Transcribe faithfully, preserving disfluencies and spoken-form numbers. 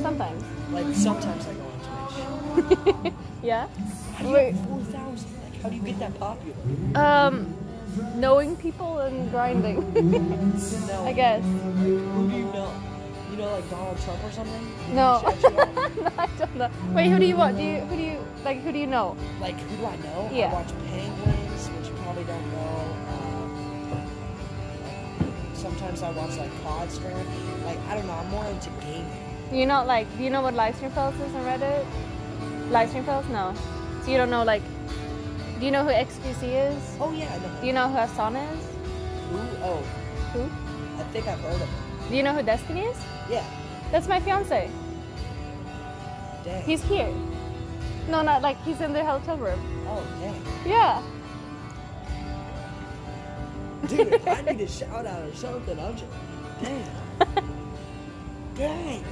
Sometimes. Like, sometimes I go on Twitch. Yeah? How do you Wait. get four thousand? Like, how do you get that popular? Um, knowing people and grinding. No. I guess. Who do you know? You know, like, Donald Trump or something? No. No, I don't know. Wait, who do you want? Do you, who do you, like, who do you know? Like, who do I know? Yeah. I watch Penguins, which you probably don't know. Sometimes I watch like Podstream. Like, I don't know, I'm more into gaming. You know, like, do you know what Livestream Fails is on Reddit? Livestream Fails? No. So you don't know, like, do you know who X Q C is? Oh, yeah, I know. Do you know who Hasan is? Who? Oh. Who? I think I've heard of him. Do you know who Destiny is? Yeah. That's my fiance. Dang. He's here. No, not like, he's in the hotel room. Oh, dang. Yeah. Dude, I need a shout out or something. I'm just, dang. Dang.